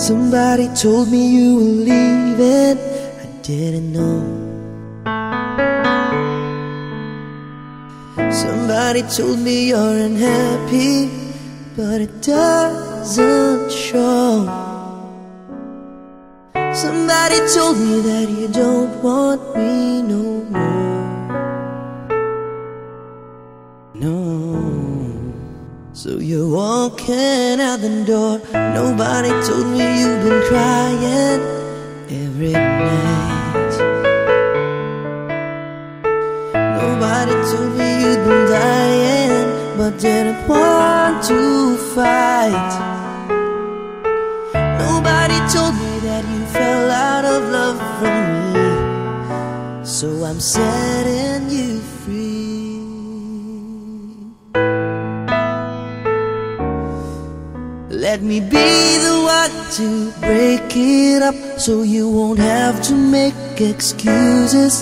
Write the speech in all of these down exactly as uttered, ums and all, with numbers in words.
Somebody told me you were leaving, I didn't know. Somebody told me you're unhappy, but it doesn't show. Somebody told me that you don't want me no more. No. So you're walking out the door. Nobody told me you've been crying every night. Nobody told me you've been dying, but didn't want to fight. Nobody told me that you fell out of love from me, so I'm setting you free. Let me be the one to break it up, so you won't have to make excuses.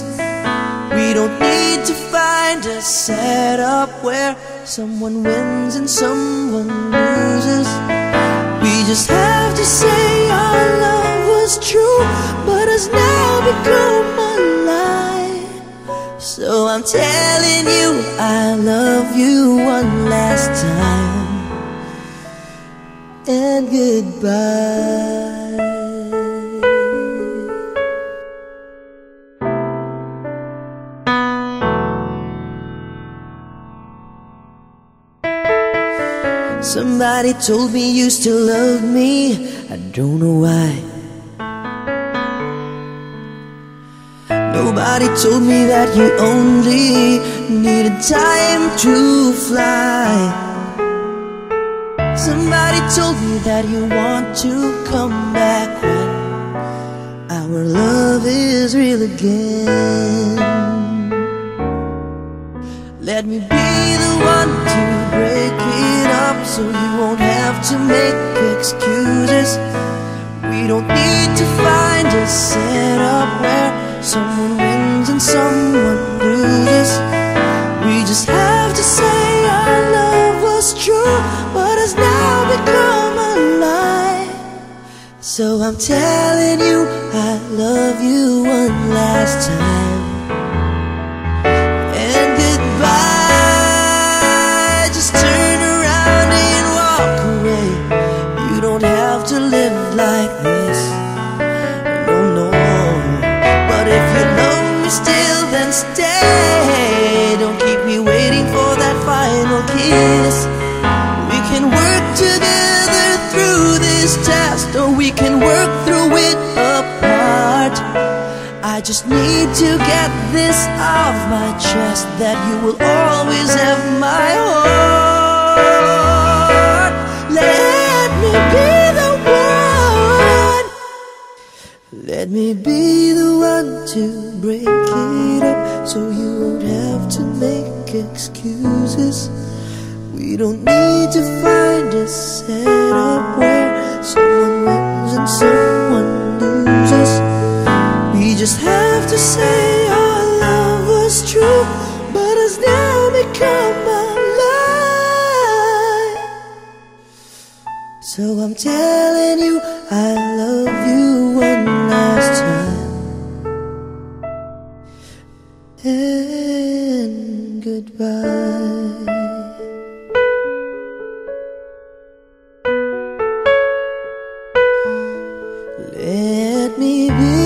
We don't need to find a setup where someone wins and someone loses. We just have to say our love was true, but has now become a lie. So I'm telling you I love you one last time and goodbye. Somebody told me you still love me, I don't know why. Nobody told me that you only needed time to fly. Somebody told me that you want to come back when our love is real again. Let me be the one to break it up, so you won't have to make excuses. We don't need to find a setup where someone wins and someone loses. We just have to say our love was true, but has now become a lie. So I'm telling you I love you one last time and goodbye. Just turn around and walk away. You don't have to live like this. No, no, no. But if you love me still, then stay. Don't keep me waiting for that final kiss. Or we can work through it apart. I just need to get this off my chest, that you will always have my heart. Let me be the one. Let me be the one to break it up, so you won't have to make excuses. We don't need to find a setup where someone wins and someone loses. We just have to say our love was true, but has now become a lie. So I'm telling you I love you one last time and goodbye. Let me be